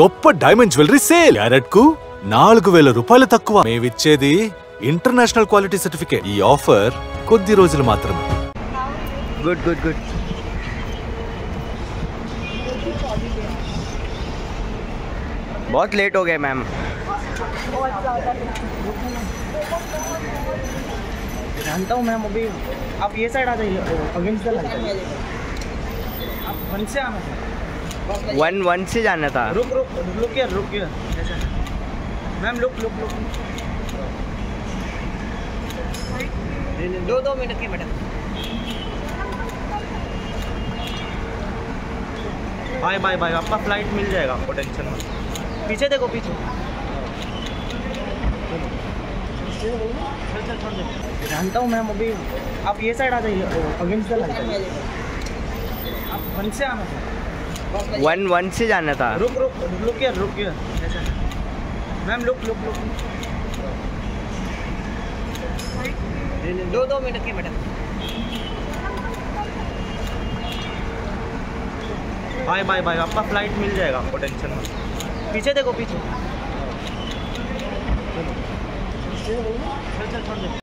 గొప్ప diamond jewellery sale. Carrot కు 4000 రూపాయలు తక్కువ. మేమిచ్చేది ఇంటర్నేషనల్ క్వాలిటీ సర్టిఫికేట్. ఈ ఆఫర్ కొద్ది రోజులు మాత్రమే. Good good good. बहुत लेट हो गए मैम. जानता हूँ मैम. अभी आप ये साइड आ जाइए. Against the light. आप वन से आना था. वन से जाना था. रुक यार. Ma'am look. 2 मिनट की मैडम. बाय. आपका फ्लाइट मिल जाएगा आपको, टेंशन मत. पीछे देखो पीछे. चल. जानता हूँ मैम. अभी आप ये साइड आ जाइए. Against the light. आप वन से आना था. वन से जाना था. रुक यार. Ma'am look. 2 मिनट की मैडम. बाय. आपका फ्लाइट मिल जाएगा आपको, टेंशन मत. पीछे देखो पीछे. चल.